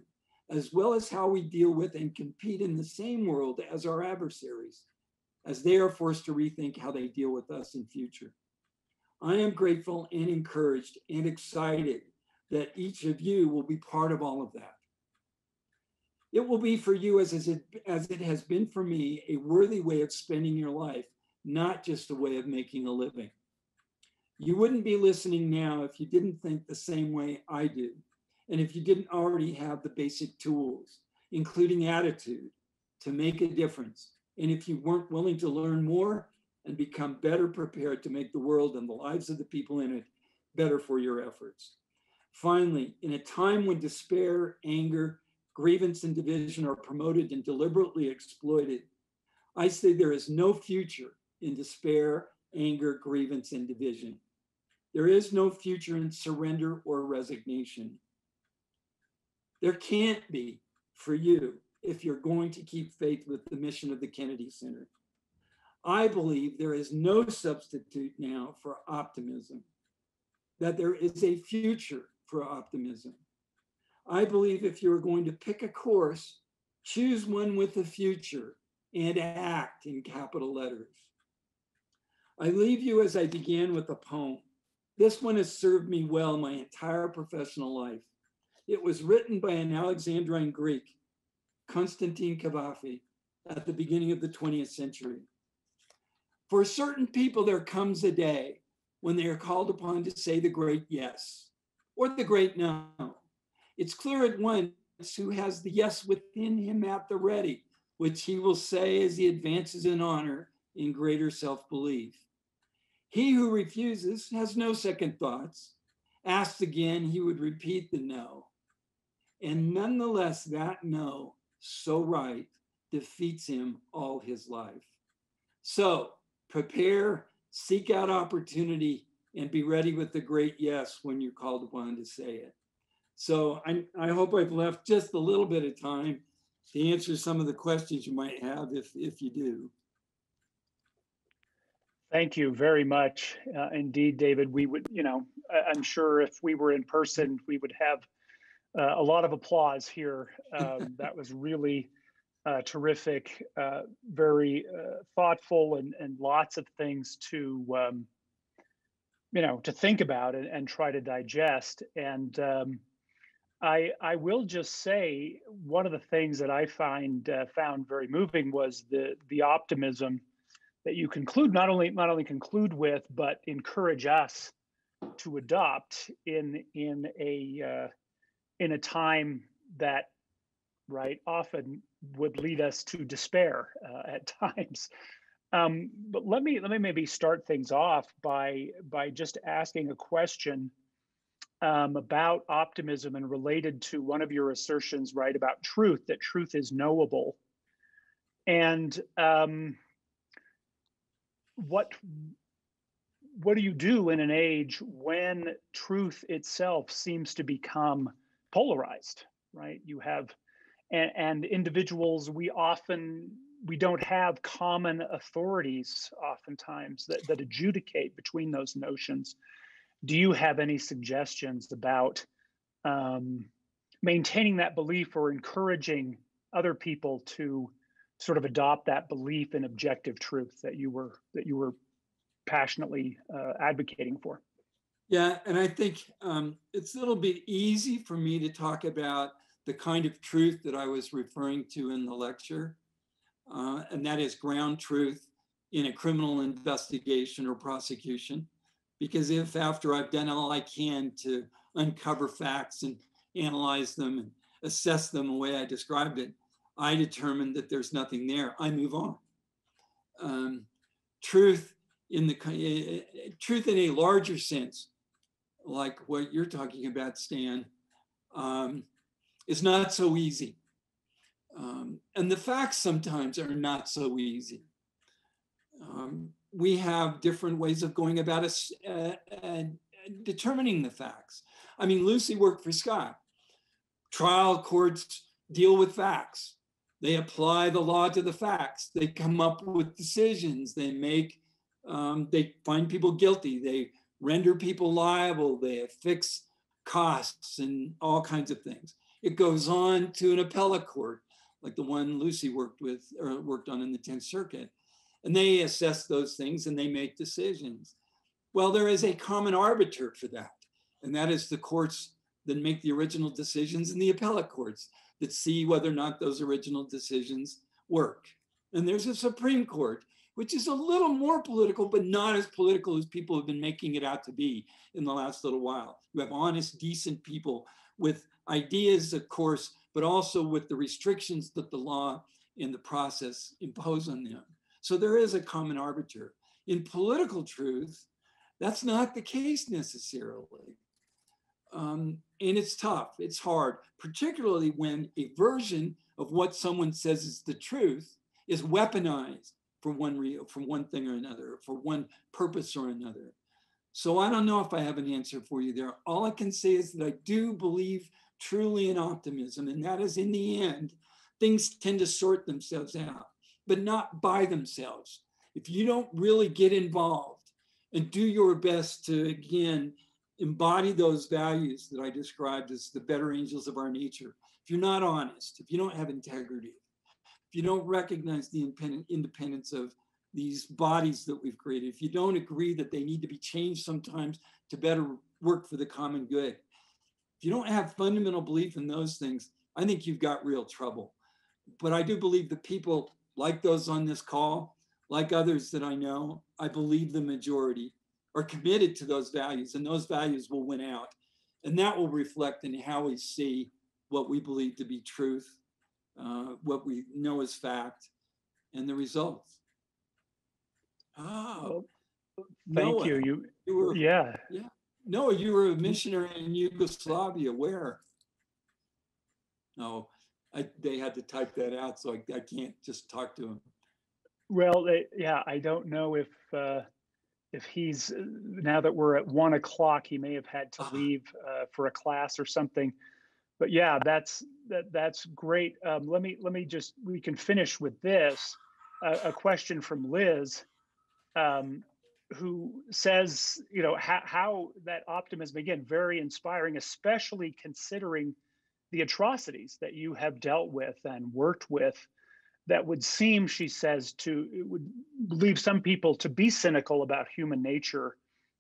as well as how we deal with and compete in the same world as our adversaries, as they are forced to rethink how they deal with us in future. I am grateful and encouraged and excited that each of you will be part of all of that. It will be for you, as, as, it, as it has been for me, a worthy way of spending your life, not just a way of making a living. You wouldn't be listening now if you didn't think the same way I do, and if you didn't already have the basic tools, including attitude, to make a difference, and if you weren't willing to learn more and become better prepared to make the world and the lives of the people in it better for your efforts. Finally, in a time when despair, anger, grievance and division are promoted and deliberately exploited, I say there is no future in despair, anger, grievance, and division. There is no future in surrender or resignation. There can't be for you if you're going to keep faith with the mission of the Kennedy Center. I believe there is no substitute now for optimism, that there is a future for optimism. I believe if you're going to pick a course, choose one with the future and act in capital letters. I leave you as I began with a poem. This one has served me well my entire professional life. It was written by an Alexandrine Greek, Constantine Cavafy, at the beginning of the twentieth century. For certain people, there comes a day when they are called upon to say the great yes or the great no. It's clear at once who has the yes within him at the ready, which he will say as he advances in honor in greater self-belief. He who refuses has no second thoughts. Asked again, he would repeat the no. And nonetheless, that no, so right, defeats him all his life. So prepare, seek out opportunity, and be ready with the great yes when you're called upon to say it. So I, I hope I've left just a little bit of time to answer some of the questions you might have if, if you do. Thank you very much, uh, indeed, David. We would, you know, I'm sure if we were in person, we would have uh, a lot of applause here. Um, that was really uh, terrific, uh, very uh, thoughtful, and and lots of things to, um, you know, to think about and, and try to digest. And um, I I will just say one of the things that I find uh, found very moving was the the optimism that you conclude, not only not only conclude with, but encourage us to adopt in in a uh, in a time that, right, often would lead us to despair uh, at times. Um, but let me let me maybe start things off by by just asking a question um, about optimism and related to one of your assertions, right, about truth, that truth is knowable, and um, What what do you do in an age when truth itself seems to become polarized, right? You have, and, and individuals, we often, we don't have common authorities oftentimes that, that adjudicate between those notions. Do you have any suggestions about um, maintaining that belief or encouraging other people to sort of adopt that belief in objective truth that you were that you were passionately uh, advocating for? Yeah, and I think um, it's a little bit easy for me to talk about the kind of truth that I was referring to in the lecture, uh, and that is ground truth in a criminal investigation or prosecution. Because if after I've done all I can to uncover facts and analyze them and assess them the way I described it, I determined that there's nothing there, I move on. Um, truth in the uh, truth in a larger sense, like what you're talking about, Stan, um, is not so easy. Um, and the facts sometimes are not so easy. Um, we have different ways of going about us, uh, uh, determining the facts. I mean, Lucy worked for Scott. Trial courts deal with facts. They apply the law to the facts. They come up with decisions. They make, um, they find people guilty. They render people liable. They fix costs and all kinds of things. It goes on to an appellate court, like the one Lucy worked with or worked on in the tenth circuit, and they assess those things and they make decisions. Well, there is a common arbiter for that, and that is the courts that make the original decisions in the appellate courts that see whether or not those original decisions work. And there's a Supreme Court, which is a little more political, but not as political as people have been making it out to be in the last little while. You have honest, decent people with ideas, of course, but also with the restrictions that the law and the process impose on them. So there is a common arbiter. In political truth, that's not the case necessarily. Um, and it's tough, it's hard, particularly when a version of what someone says is the truth is weaponized for one re for one thing or another, for one purpose or another. So I don't know if I have an answer for you there. All I can say is that I do believe truly in optimism, and that is in the end things tend to sort themselves out, but not by themselves. If you don't really get involved and do your best to, again, embody those values that I described as the better angels of our nature, if you're not honest, if you don't have integrity, if you don't recognize the independence of these bodies that we've created, if you don't agree that they need to be changed sometimes to better work for the common good, if you don't have fundamental belief in those things, I think you've got real trouble. But I do believe that people like those on this call, like others that I know, I believe the majority are committed to those values, and those values will win out. And that will reflect in how we see what we believe to be truth, uh, what we know as fact, and the results. Oh, thank Noah, you. You, you were, yeah. yeah. Noah, you were a missionary in Yugoslavia. Where? No, I, they had to type that out, so I, I can't just talk to him. Well, they, yeah, I don't know if uh, if he's, now that we're at one o'clock, he may have had to leave uh, for a class or something. But yeah, that's that, that's great. Um, let me let me just we can finish with this. Uh, a question from Liz, um, who says, you know, how, how that optimism, again, very inspiring, especially considering the atrocities that you have dealt with and worked with, that would seem, she says, to it would leave some people to be cynical about human nature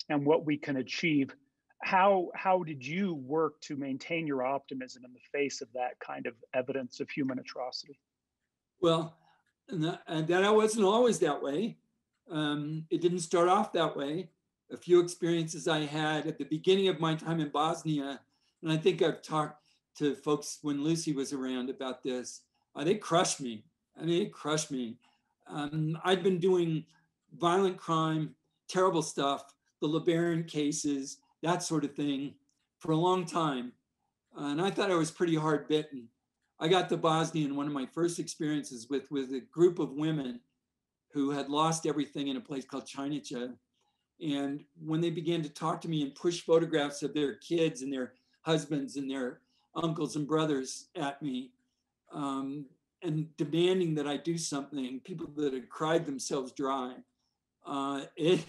and what we can achieve. How how did you work to maintain your optimism in the face of that kind of evidence of human atrocity? Well, and that, and that I wasn't always that way. Um, it didn't start off that way. A few experiences I had at the beginning of my time in Bosnia, and I think I've talked to folks when Lucy was around about this, uh, they crushed me. I mean, it crushed me. Um, I'd been doing violent crime, terrible stuff, the LeBaron cases, that sort of thing for a long time. Uh, and I thought I was pretty hard bitten. I got to Bosnia, and one of my first experiences with was a group of women who had lost everything in a place called Chinicha. And when they began to talk to me and push photographs of their kids and their husbands and their uncles and brothers at me, um, and demanding that I do something, people that had cried themselves dry, uh, it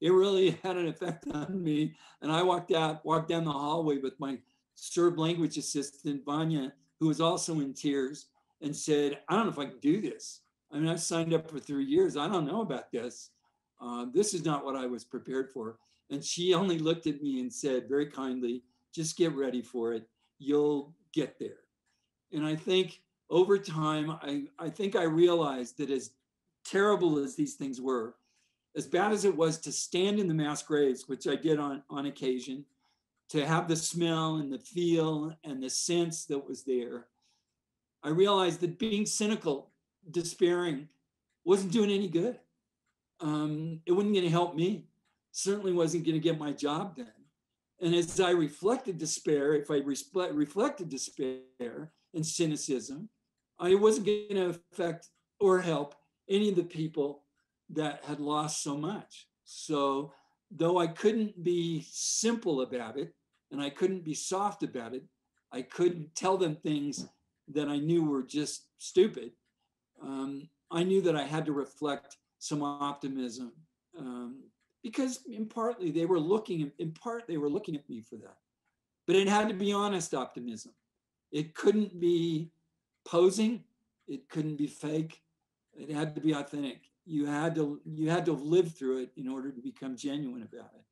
it really had an effect on me. And I walked out, walked down the hallway with my Serb language assistant, Vanya, who was also in tears, and said, I don't know if I can do this. I mean, I've signed up for three years. I don't know about this. Uh, this is not what I was prepared for. And she only looked at me and said very kindly, just get ready for it. You'll get there. And I think over time, I, I think I realized that as terrible as these things were, as bad as it was to stand in the mass graves, which I did on, on occasion, to have the smell and the feel and the sense that was there, I realized that being cynical, despairing, wasn't doing any good. Um, it wasn't going to help me. Certainly wasn't going to get my job done. And as I reflected despair, if I reflect, reflected despair and cynicism, I wasn't going to affect or help any of the people that had lost so much. So though I couldn't be simple about it, and I couldn't be soft about it, I couldn't tell them things that I knew were just stupid. Um, I knew that I had to reflect some optimism. Um, Because in partly they were looking, in part they were looking at me for that, but it had to be honest optimism. It couldn't be posing, it couldn't be fake. It had to be authentic. You had to you had to live through it in order to become genuine about it.